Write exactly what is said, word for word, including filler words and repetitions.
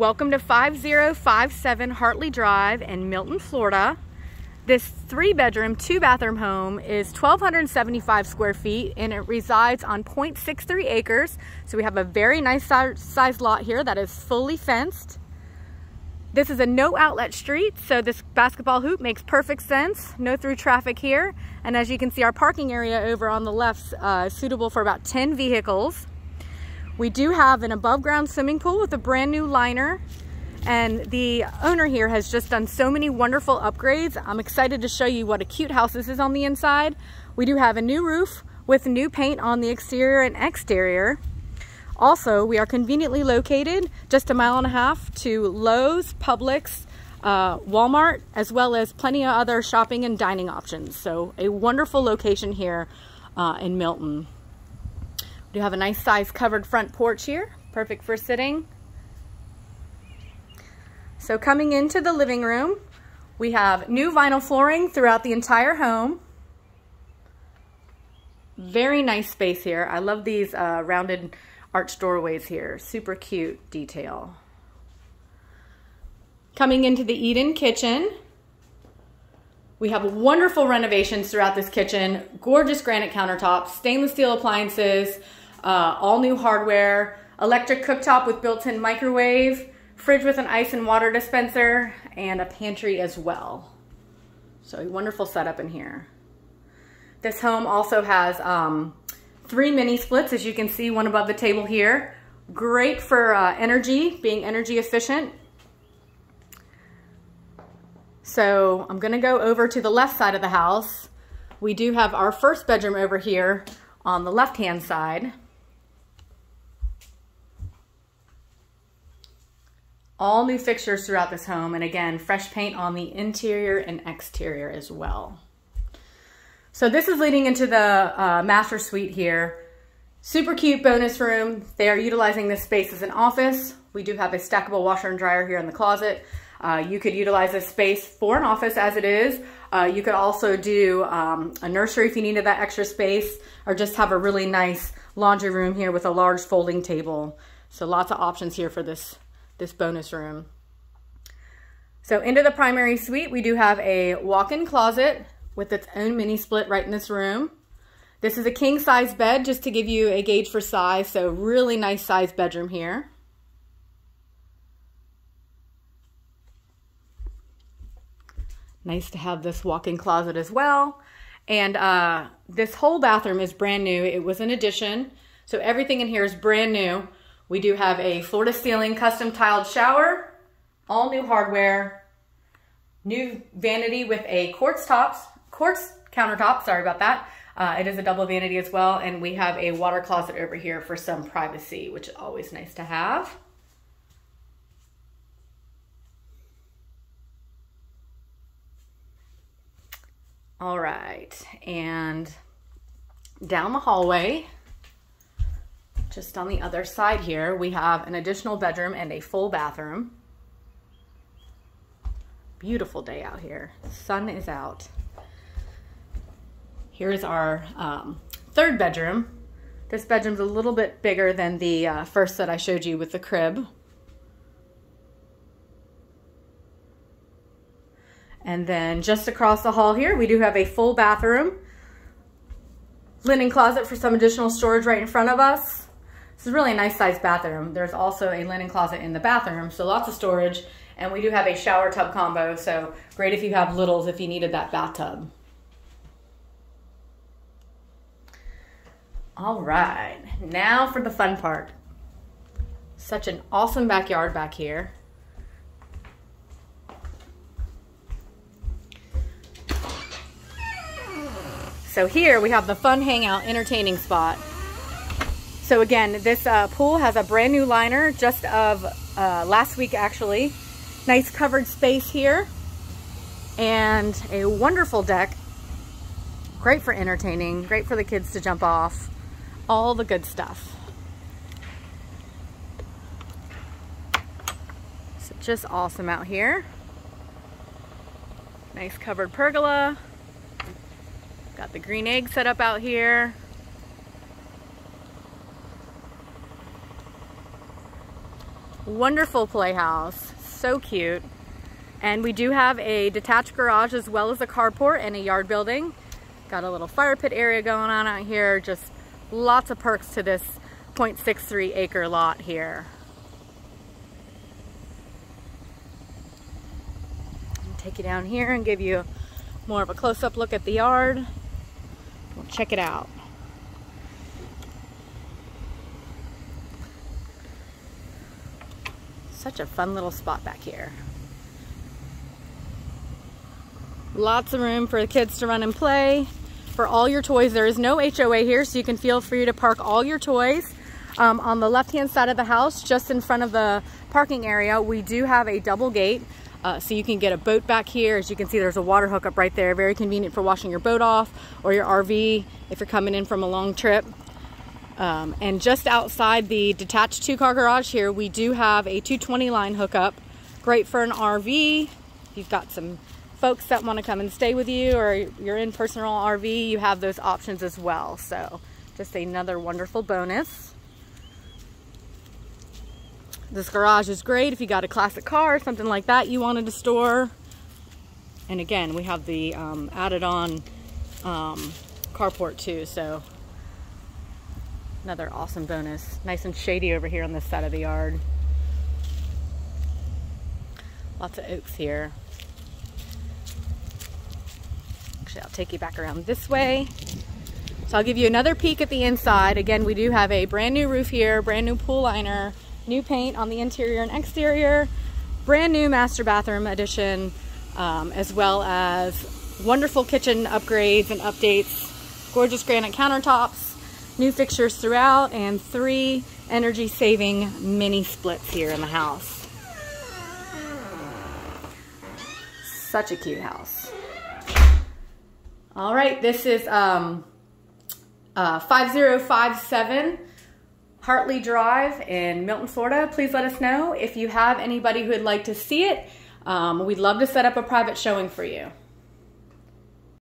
Welcome to five oh five seven Hartley Drive in Milton, Florida. This three bedroom, two bathroom home is one thousand two hundred seventy-five square feet and it resides on point six three acres. So we have a very nice size lot here that is fully fenced. This is a no outlet street, so this basketball hoop makes perfect sense. No through traffic here. And as you can see, our parking area over on the left uh, is suitable for about ten vehicles. We do have an above ground swimming pool with a brand new liner. And the owner here has just done so many wonderful upgrades. I'm excited to show you what a cute house this is on the inside. We do have a new roof with new paint on the exterior and exterior. Also, we are conveniently located just a mile and a half to Lowes, Publix, uh, Walmart, as well as plenty of other shopping and dining options. So a wonderful location here uh, in Milton. We do have a nice size covered front porch here, perfect for sitting. So coming into the living room, we have new vinyl flooring throughout the entire home. Very nice space here. I love these uh, rounded arch doorways here, super cute detail. Coming into the eat-in kitchen, we have wonderful renovations throughout this kitchen, gorgeous granite countertops, stainless steel appliances, uh, all new hardware, electric cooktop with built-in microwave, fridge with an ice and water dispenser, and a pantry as well. So a wonderful setup in here. This home also has um, three mini splits, as you can see, one above the table here. Great for uh, energy, being energy efficient. So I'm gonna go over to the left side of the house. We do have our first bedroom over here on the left-hand side. All new fixtures throughout this home, and again, fresh paint on the interior and exterior as well. So this is leading into the uh, master suite here. Super cute bonus room. They are utilizing this space as an office. We do have a stackable washer and dryer here in the closet. Uh, you could utilize this space for an office as it is. Uh, you could also do um, a nursery if you needed that extra space, or just have a really nice laundry room here with a large folding table. So lots of options here for this, this bonus room. So into the primary suite, we do have a walk-in closet with its own mini split right in this room. This is a king size bed, just to give you a gauge for size, so really nice size bedroom here. Nice to have this walk-in closet as well. And uh, this whole bathroom is brand new. It was an addition, so everything in here is brand new. We do have a floor to ceiling custom tiled shower, all new hardware, new vanity with a quartz tops, quartz countertop, sorry about that. Uh, it is a double vanity as well, and we have a water closet over here for some privacy, which is always nice to have. All right, and down the hallway, just on the other side here, we have an additional bedroom and a full bathroom. Beautiful day out here. Sun is out. Here is our um, third bedroom. This bedroom's a little bit bigger than the uh, first that I showed you with the crib. And then just across the hall here, we do have a full bathroom. Linen closet for some additional storage right in front of us. This is really a nice sized bathroom. There's also a linen closet in the bathroom, so lots of storage. And we do have a shower tub combo, so great if you have littles, if you needed that bathtub. All right, now for the fun part. Such an awesome backyard back here. So here we have the fun hangout entertaining spot. So again, this uh, pool has a brand new liner just of uh, last week actually. Nice covered space here and a wonderful deck. Great for entertaining, great for the kids to jump off, all the good stuff. So just awesome out here. Nice covered pergola. Got the green egg set up out here. Wonderful playhouse, so cute. And we do have a detached garage as well as a carport and a yard building. Got a little fire pit area going on out here. Just lots of perks to this zero point six three acre lot here. I'll take you down here and give you more of a close-up look at the yard. We'll check it out. Such a fun little spot back here. Lots of room for the kids to run and play. For all your toys, there is no H O A here, so you can feel free to park all your toys. Um, on the left-hand side of the house, just in front of the parking area, we do have a double gate, uh, so you can get a boat back here. As you can see, there's a water hookup right there. Very convenient for washing your boat off or your R V if you're coming in from a long trip. Um, and just outside the detached two-car garage here, we do have a two twenty line hookup. Great for an R V. You've got some folks that want to come and stay with you, or you're in personal R V, you have those options as well. So just another wonderful bonus. This garage is great if you got a classic car or something like that you wanted to store. And again, we have the um, added on um, carport too, so another awesome bonus. Nice and shady over here on this side of the yard. Lots of oaks here. I'll take you back around this way. So I'll give you another peek at the inside. Again, we do have a brand new roof here, brand new pool liner, new paint on the interior and exterior, brand new master bathroom addition, um, as well as wonderful kitchen upgrades and updates, gorgeous granite countertops, new fixtures throughout, and three energy saving mini splits here in the house. Such a cute house. All right, this is um, uh, five oh five seven Hartley Drive in Milton, Florida. Please let us know if you have anybody who would like to see it. Um, we'd love to set up a private showing for you.